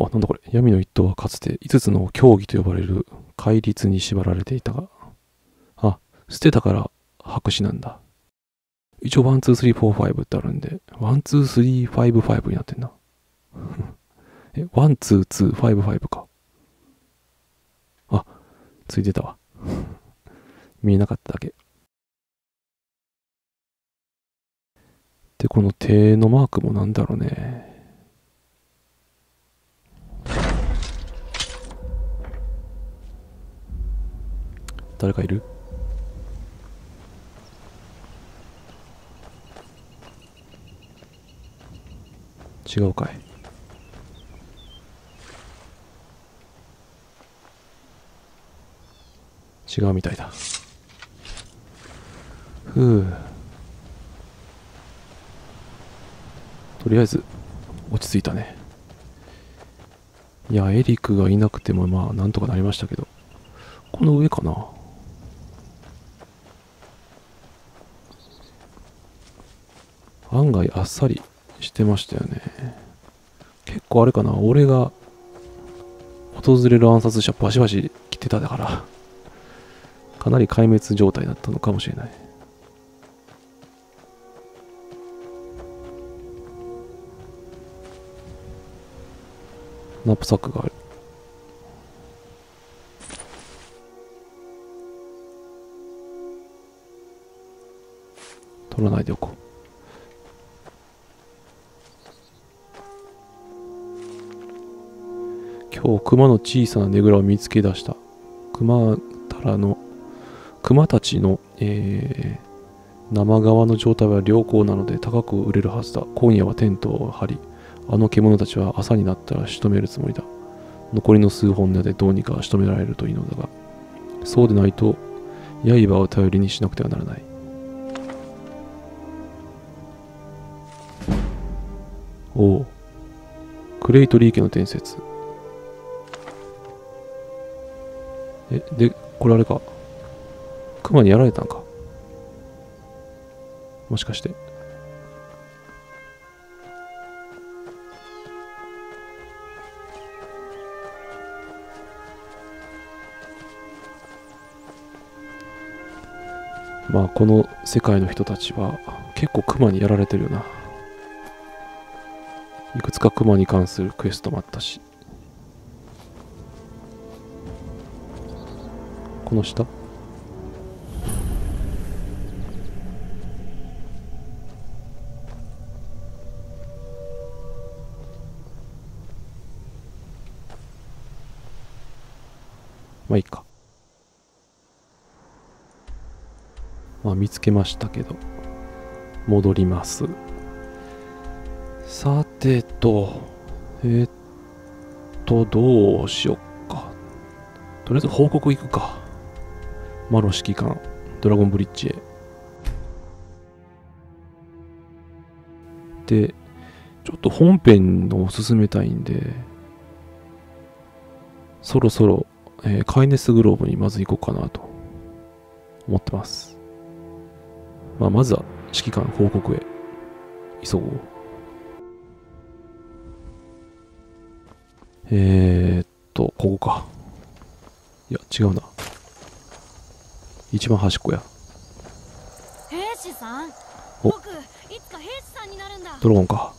あ、なんだこれ。闇の一党はかつて5つの教義と呼ばれる戒律に縛られていたが、あ、捨てたから白紙なんだ。一応1、2、3、4、5ってあるんで、1、2、3、5、5になってんな。え、1、2、2、5、5か。あ、ついてたわ。見えなかっただけ。で、この手のマークもなんだろうね。誰かいる？違うかい。違うみたいだ。ふう。とりあえず落ち着いたね。いや、エリックがいなくてもまあなんとかなりましたけど、この上かな。案外あっさりしてましたよね。結構あれかな、俺が訪れる暗殺者バシバシ来てただからかなり壊滅状態だったのかもしれない。ナップサックがある。取らないでおこう。今日、熊の小さなねぐらを見つけ出した。熊たちの、生皮の状態は良好なので高く売れるはずだ。今夜はテントを張り、あの獣たちは朝になったら仕留めるつもりだ。残りの数本でどうにか仕留められるといいのだが、そうでないと、刃を頼りにしなくてはならない。おう。クレイトリー家の伝説。え、で、これあれか。熊にやられたんか。もしかして。まあ、この世界の人たちは結構熊にやられてるよな。いくつか熊に関するクエストもあったし。この下？まあいいか。まあ見つけましたけど、戻ります。さてと、どうしよっか。とりあえず報告行くか。マロ指揮官、ドラゴンブリッジへ。で、ちょっと本編を進めたいんで、そろそろ、カイネスグローブにまず行こうかなと思ってます。まあ、まずは指揮官報告へ急ごう。ここか。いや、違うな。一番端っこや。兵士さん、僕いつか兵士さんになるんだ。ドラゴンか。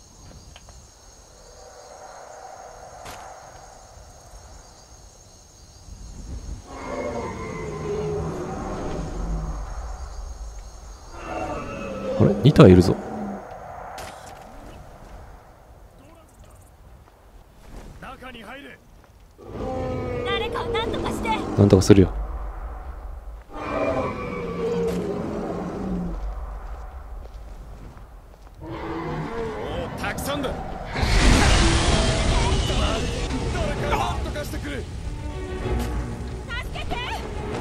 あれ、2体いるぞ。中に入れ。誰かを何とかして。何とかするよ。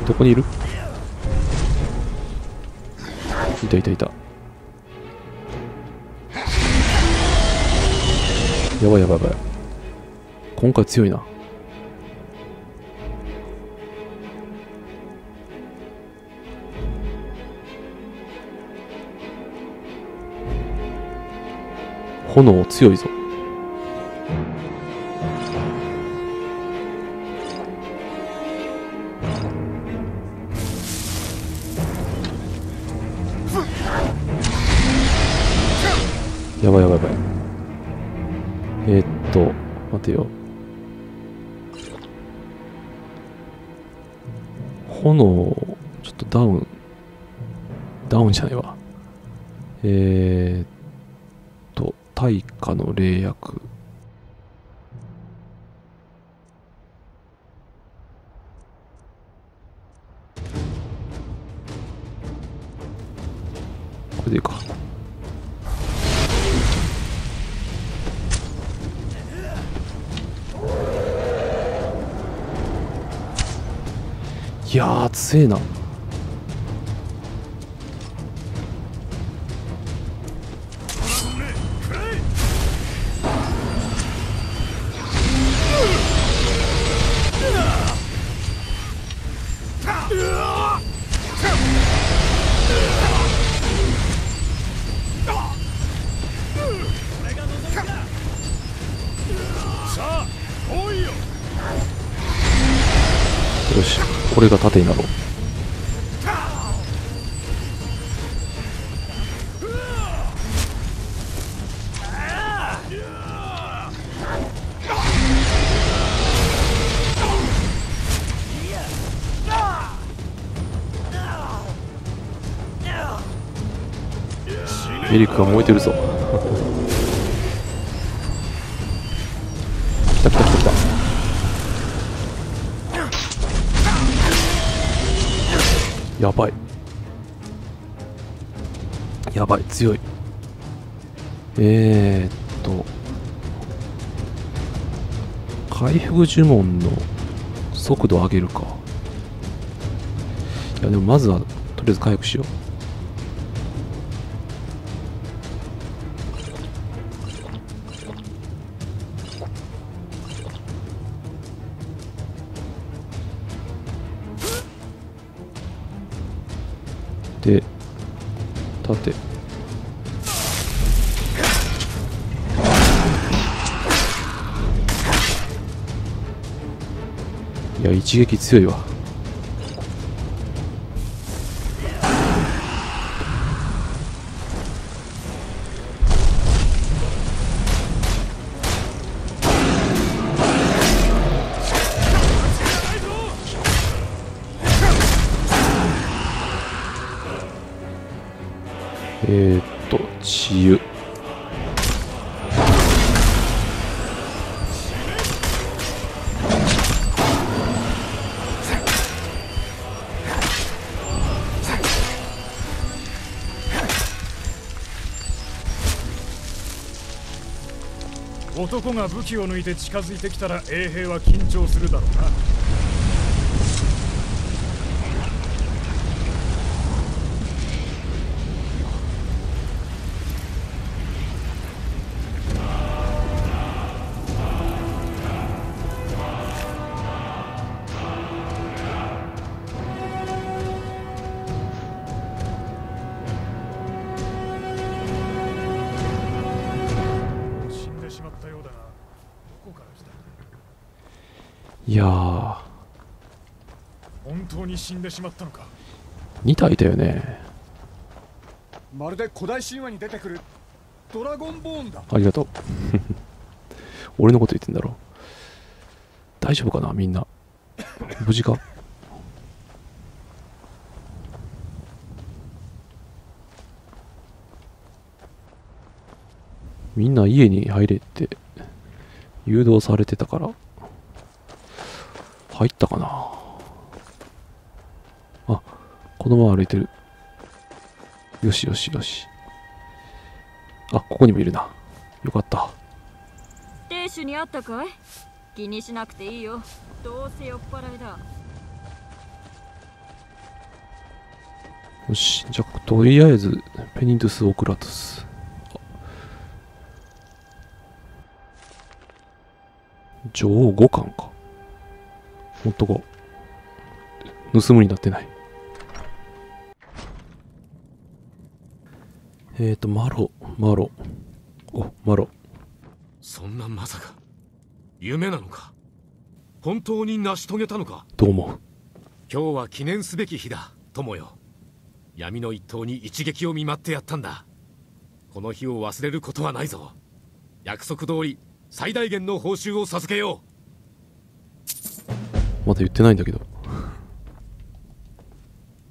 どこにいる？いたいたいた。やばいやばいやばい。今回強いな。炎強いぞ。やばいやばいやばい。待てよ。炎、ちょっとダウン。ダウンじゃないわ。対価の霊薬。これでいいか。いやー強えな。よし、これが盾になろう。エリックが燃えてるぞ。来た来た来た来た。やばいやばい、強い。回復呪文の速度上げるか。いやでもまずはとりあえず回復しよう。で、盾。いや一撃強いわ。治癒。男が武器を抜いて近づいてきたら衛兵は緊張するだろうな。いやー本当に死んでしまったのか。2体だよね。まるで古代神話に出てくるドラゴンボーンだ。ありがとう俺のこと言ってんだろ。大丈夫かな、みんな無事かみんな家に入れって誘導されてたから入ったかな。あ、このまま歩いてる。よしよしよし。あ、ここにもいるな。よかった。亭主に会ったかい？気にしなくていいよ、どうせ酔っ払いだ。よし、じゃあとりあえずペニトゥス・オクラトゥス。女王5巻か。ほんとこう盗むになってない。マロおマロ。そんなまさか夢なのか、本当に成し遂げたのか。どう思う？今日は記念すべき日だ友よ。闇の一党に一撃を見舞ってやったんだ。この日を忘れることはないぞ。約束通り最大限の報酬を授けよう。まだ言ってないんだけど。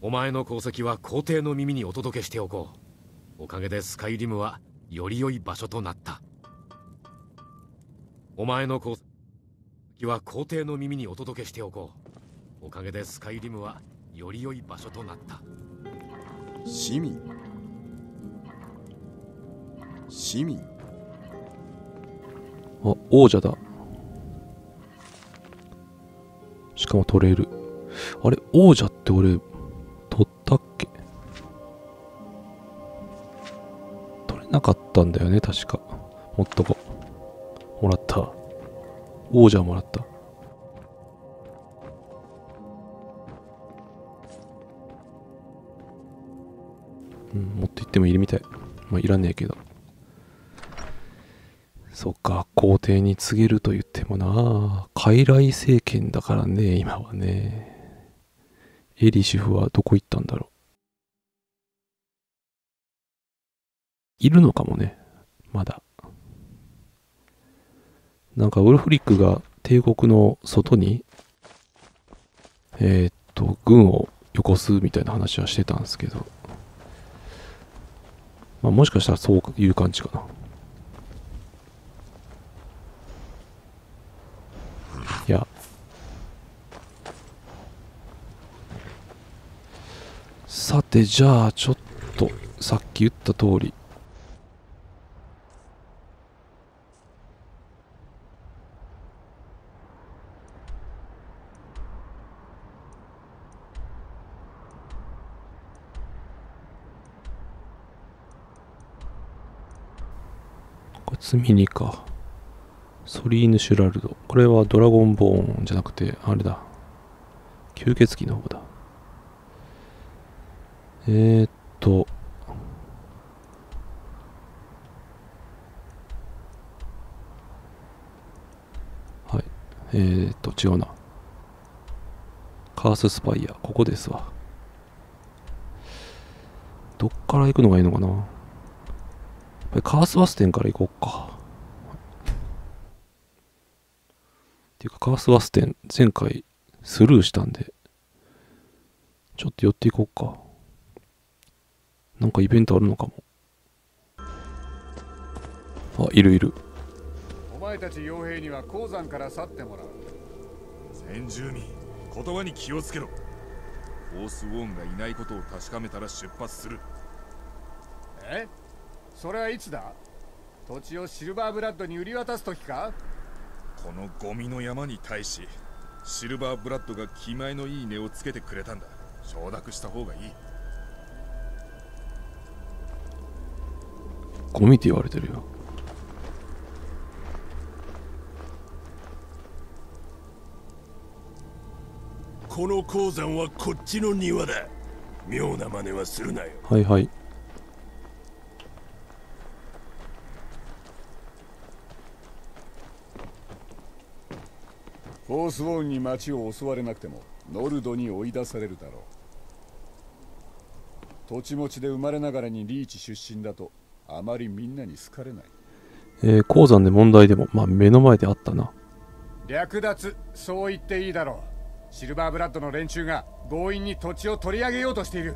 お前の功績は皇帝の耳にお届けしておこう。おかげでスカイリムはより良い場所となった。お前の功績は皇帝の耳にお届けしておこう。おかげでスカイリムはより良い場所となった。市民、市民、あ、王者だ。しかも取れる。あれ、王者って俺取ったっけ？取れなかったんだよね、確か。持っとこ。もらった。王者もらった。うん、持って行ってもいるみたい。まあ、いらねえけど。そっか、皇帝に告げると言ってもな、傀儡政権だからね、今はね。エリ主婦はどこ行ったんだろう。いるのかもね、まだ。なんかウルフリックが帝国の外に軍をよこすみたいな話はしてたんですけど、まあ、もしかしたらそういう感じかな。いや、さて、じゃあちょっとさっき言った通りこれ積み荷か。ソリーヌ・シュラルド。これはドラゴンボーンじゃなくて、あれだ。吸血鬼の方だ。はい。違うな。カース・スパイア。ここですわ。どっから行くのがいいのかな。やっぱりカース・ワステンから行こうか。っていうか、カースワステン、前回スルーしたんで、ちょっと寄っていこうか。なんかイベントあるのかも。あ、いるいる。お前たち傭兵には鉱山から去ってもらう。先住民、言葉に気をつけろ。フォースウォンがいないことを確かめたら出発する。え？それはいつだ？土地をシルバーブラッドに売り渡す時か？このゴミの山に対しシルバーブラッドが気前のいい値をつけてくれたんだ。承諾した方がいい。ゴミって言われてるよ。この鉱山はこっちの庭だ。妙な真似はするなよ。はいはい。フォースウォンに町を襲われなくてもノルドに追い出されるだろう。土地持ちで生まれながらにリーチ出身だとあまりみんなに好かれない。鉱山で問題でもまあ目の前であったな。略奪、そう言っていいだろう。シルバーブラッドの連中が強引に土地を取り上げようとしている。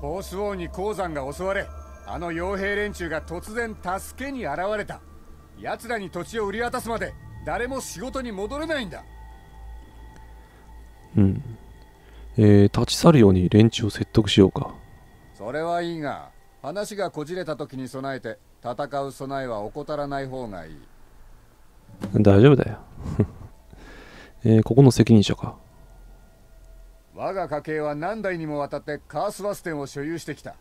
フォースウォンに鉱山が襲われ、あの傭兵連中が突然助けに現れた。奴らに土地を売り渡すまで誰も仕事に戻れないんだ。うん、立ち去るように連中を説得しようか。それはいいが、話がこじれた時に備えて戦う備えは怠らない方がいい。大丈夫だよ、ここの責任者か。我が家系は何代にもわたってカースワステンを所有してきた。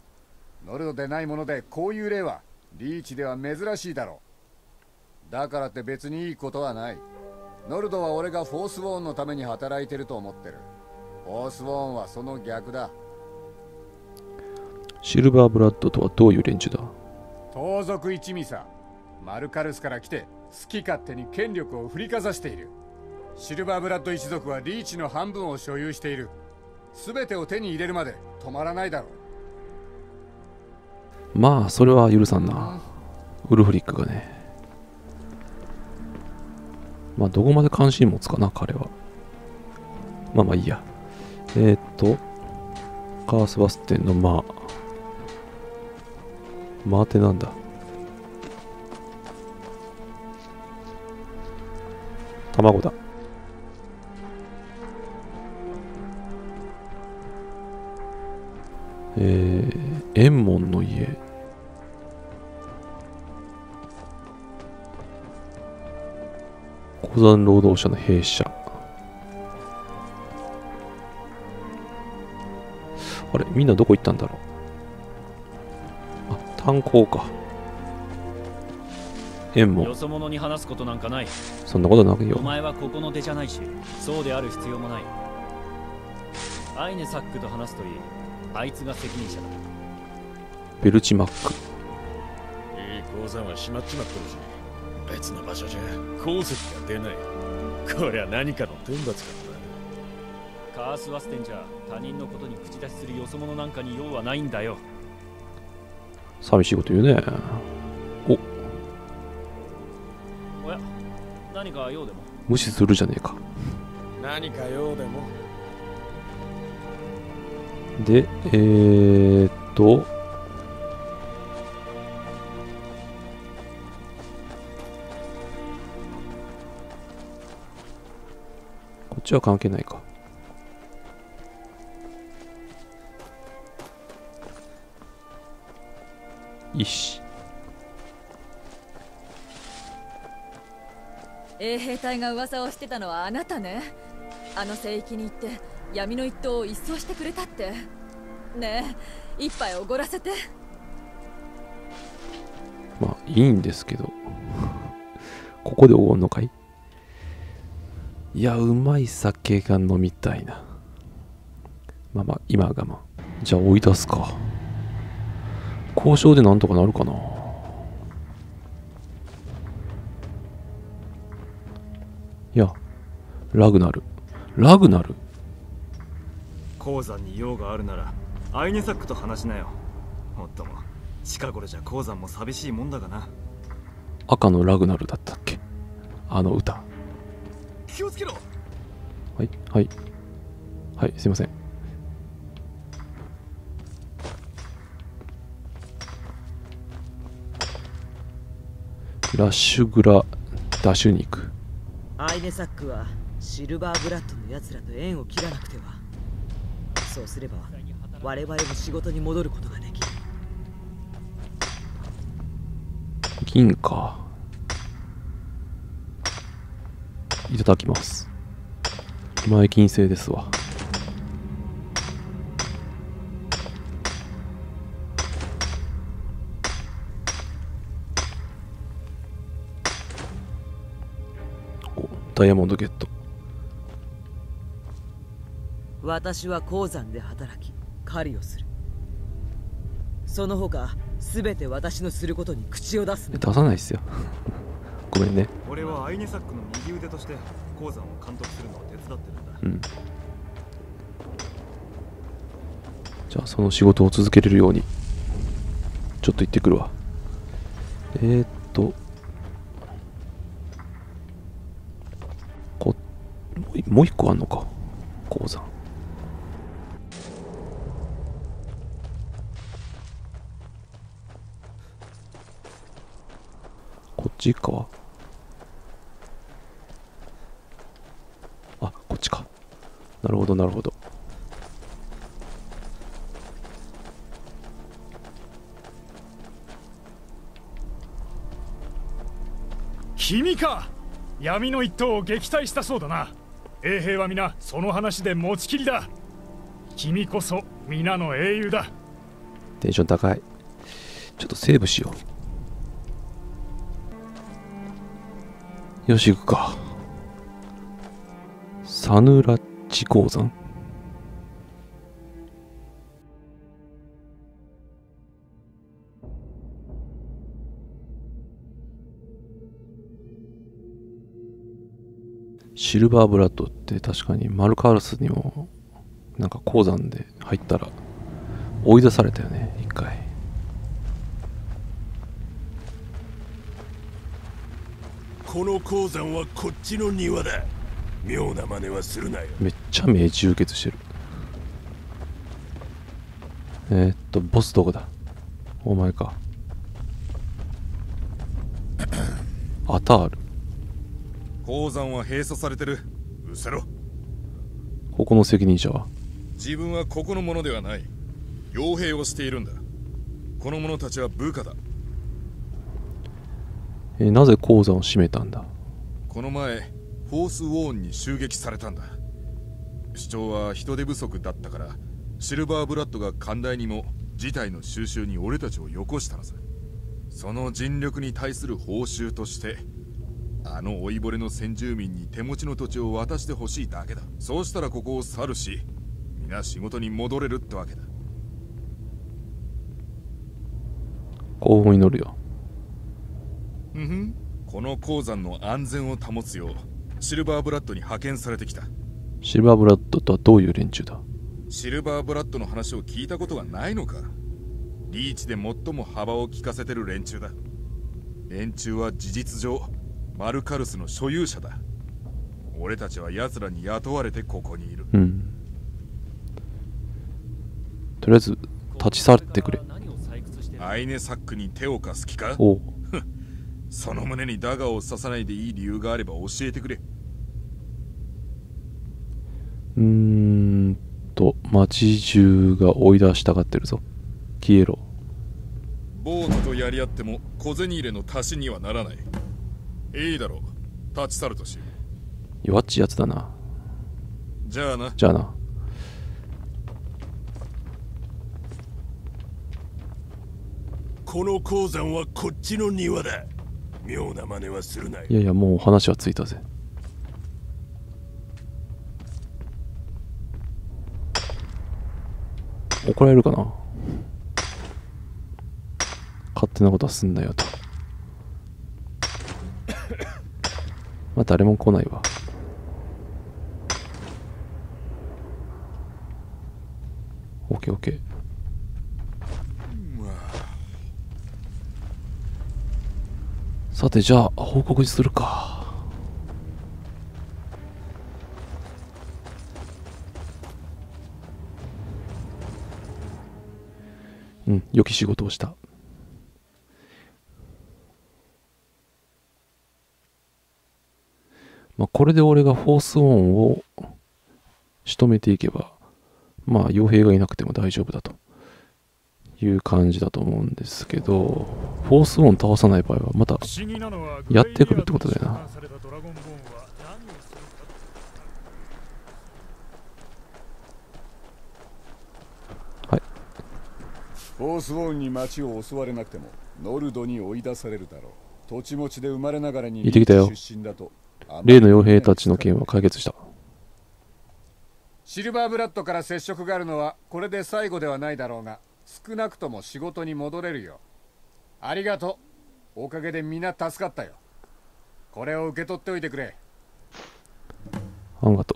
ノルドでないものでこういう例はリーチでは珍しいだろう。だからって別にいいことはない。ノルドは俺がフォースウォーンのために働いてると思ってる。フォースウォーンはその逆だ。シルバーブラッドとはどういう連中だ？盗賊一味さ。マルカルスから来て好き勝手に権力を振りかざしている。シルバーブラッド一族はリーチの半分を所有している。全てを手に入れるまで止まらないだろう。まあそれは許さんな。ウルフリックがね、まあどこまで関心持つかな彼は。まあまあいいや。カーセバステンの間ってなんだ。卵だ。円門の家。鉱山労働者の兵舎。あれ、みんなどこ行ったんだろう。あ、炭鉱か。円門。よそ者に話すことなんかない。そんなことなくよ。お前はここの出じゃないし、そうである必要もない。アイネサックと話すといい。あいつが責任者だ。ベルチマック。鉱山は閉まっちまってるし、別の場所じゃ鉱石が出ない。こりゃ何かの天罰かもな。カースワステンじゃ他人のことに口出しするよそ者なんかに用はないんだよ。寂しいこと言うね。おや、何か用でも。無視するじゃねえか。何か用でも。で、こっちは関係ないか。石。衛兵隊が噂をしてたのはあなたね。あの聖域に行って闇の一党を一掃してくれたって。ねえ、一杯おごらせて。まあいいんですけどここでおごんのかい。いや、うまい酒が飲みたいな。まあまあ今は我慢。じゃあ追い出すか。交渉でなんとかなるかな。いや、ラグナル。ラグナル、鉱山に用があるならアイネサックと話しなよ。もっとも近頃じゃ鉱山も寂しいもんだがな。赤のラグナルだったっけ、あの歌。気をつけろ。はいはいはい、すいません。ラッシュグラダッシュ肉。アイネサックはシルバーブラッドのやつらと縁を切らなくては。そうすれば我々も仕事に戻ることができる。銀か。いただきます。前金製ですわ。お、ダイヤモンドゲット。私は鉱山で働き狩りをする。その他すべて私のすることに口を出す。出さないっすよごめんね。俺はアイネサックの右腕として鉱山を監督するのを手伝ってるんだ。うん、じゃあその仕事を続けれるようにちょっと行ってくるわ。もう一個あんのか鉱山。こっちか。あ、こっちか。なるほどなるほど。君か。闇の一党を撃退したそうだな。衛兵は皆その話で持ちきりだ。君こそ皆の英雄だ。テンション高い。ちょっとセーブしよう。よし、行くか。サヌラッチ鉱山。シルバーブラッドって確かにマルカールスにもなんか鉱山で入ったら追い出されたよね、一回。この鉱山はこっちの庭だ。妙な真似はするなよ。めっちゃ目充血してる。ボスどこだ？お前か。アタール。鉱山は閉鎖されてる。うせろ。ここの責任者は？自分はここのものではない。傭兵をしているんだ。この者たちは部下だ。なぜ鉱山を閉めたんだ？この前、フォースウォーンに襲撃されたんだ。主張は人手不足だったから、シルバーブラッドが寛大にも事態の収拾に俺たちをよこしたのさ。その尽力に対する報酬として、あの老いぼれの先住民に手持ちの土地を渡してほしいだけだ。そうしたらここを去るし、皆仕事に戻れるってわけだ。幸運に乗るよ。この鉱山の安全を保つよう、シルバーブラッドに派遣されてきた。シルバーブラッドとはどういう連中だ？シルバーブラッドの話を聞いたことがないのか。リーチで最も幅を利かせてる連中だ。連中は事実上マルカルスの所有者だ。俺たちは奴らに雇われてここにいる。とりあえず立ち去ってくれ。アイネサックに手を貸す気か？おうその胸にダガーを刺さないでいい理由があれば教えてくれ。町中が追い出したがってるぞ。消えろ。ボートとやり合っても小銭入れの足しにはならない。いいだろう、立ち去るとし。弱っちいやつだな。じゃあな。じゃあな。この鉱山はこっちの庭だ。妙な真似はするなよ。いやいや、もう話はついたぜ。怒られるかな。勝手なことはすんなよと。まあ誰も来ないわ。オッケーオッケー。さて、じゃあ報告するか。良き仕事をした。まあこれで俺がフォースオンを仕留めていけば、まあ傭兵がいなくても大丈夫だという感じだと思うんですけど、フォースオン倒さない場合はまたやってくるってことだよな。はい。フォースオンに町を襲われなくてもノルドに追い出されるだろう。土地持ちで生まれながらに出てきたよ。例の傭兵たちの件は解決した。シルバーブラッドから接触があるのはこれで最後ではないだろうが、少なくとも仕事に戻れるよ。ありがとう。おかげで皆助かったよ。これを受け取っておいてくれ。ありがと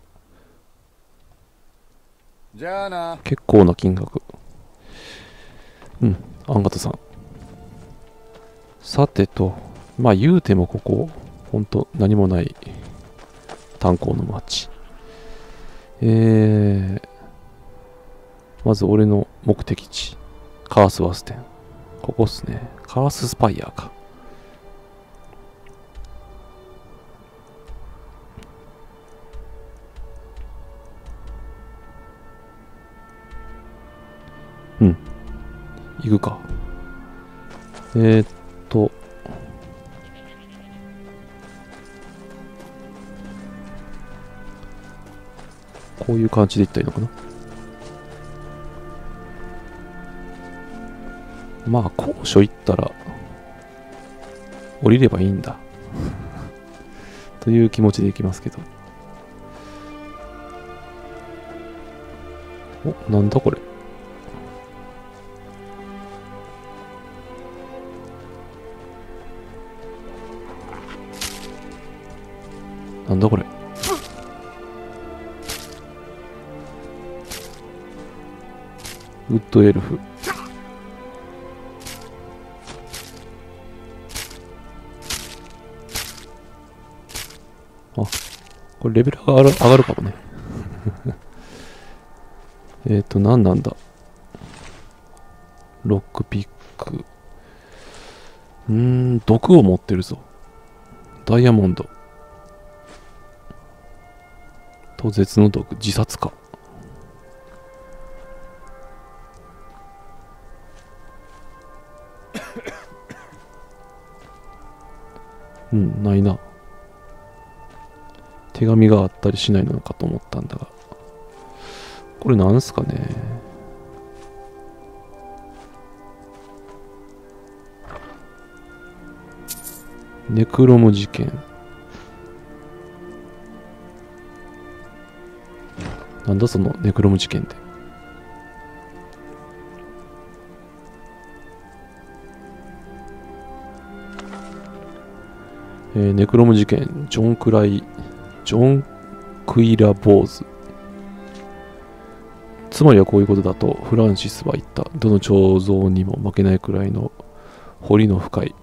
う。じゃあな。結構な金額。ありがとうさん。さてと、まあ言うてもここほんと何もない炭鉱の町。まず俺の目的地、カースワステン。ここっすね。カーススパイアーか。行くか。こういう感じで行ったらいいのかな。まあ高所行ったら降りればいいんだという気持ちで行きますけど。お、なんだこれ。なんだこれ。ウッドエルフ。あ、これレベルが上がるかもね。何なんだ。ロックピック。毒を持ってるぞ。ダイヤモンド。と、絶の毒。自殺か。うん、ないな。手紙があったりしないのかと思ったんだが。これなんすかね。ネクロム事件。なんだそのネクロム事件って。ネクロム事件、ジョン・クイラ・ボーズ。つまりはこういうことだとフランシスは言った。どの彫像にも負けないくらいの彫りの深い、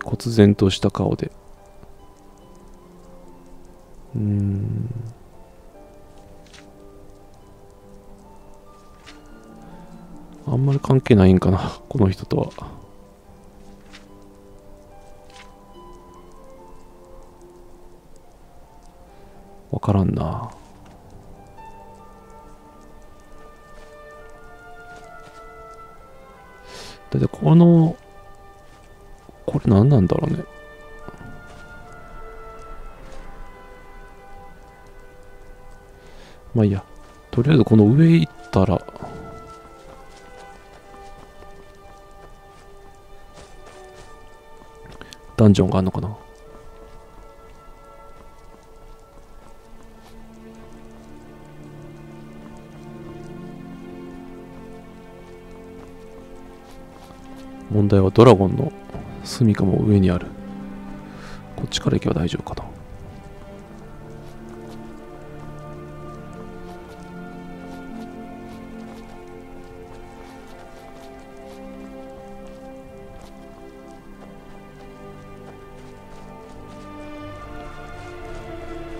忽然とした顔で。あんまり関係ないんかな、この人とは。わからんな。だってこれ何なんだろうね。まあいいや、とりあえずこの上行ったらダンジョンがあるのかな。問題はドラゴンの住処も上にある。こっちから行けば大丈夫かな。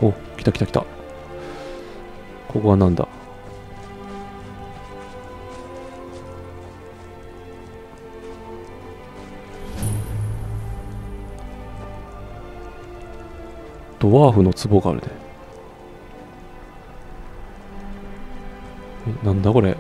お、来た来た来た。ここはなんだ。ドワーフの壺があるね。なんだこれ。